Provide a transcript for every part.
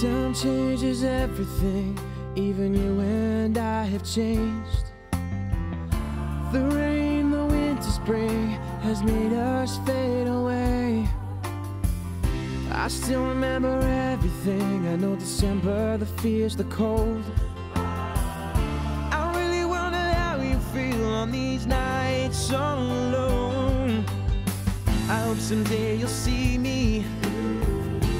Time changes everything, even you and I have changed. The rain, the winter, spring has made us fade away. I still remember everything. I know December, the fears, the cold. I really wonder how you feel on these nights all alone. I hope someday you'll see me.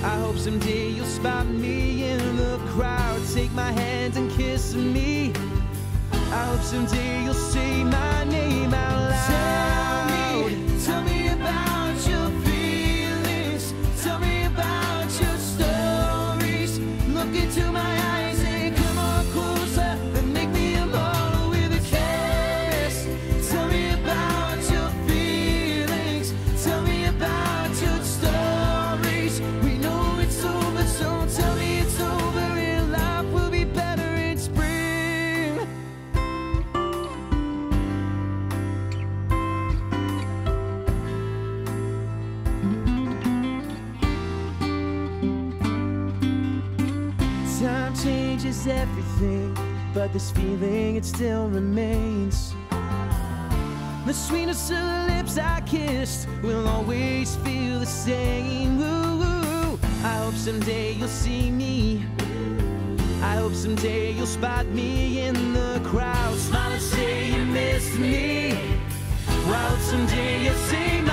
I hope someday you'll spot me in the crowd, take my hand and kiss me. I hope someday you'll say my name out loud. Tell me about your feelings. Tell me about your stories. Look into my eyes and come on closer and make me a model with a kiss. Tell me about your feelings. Tell me about your stories. We know it's over, so tell me it's over and life will be better in spring. Time changes everything, but this feeling, it still remains. The sweetness of the lips I kissed will always feel the same. Ooh, I hope someday you'll see me. I hope someday you'll spot me in the crowd. Smile and say you missed me. I hope someday you'll see me.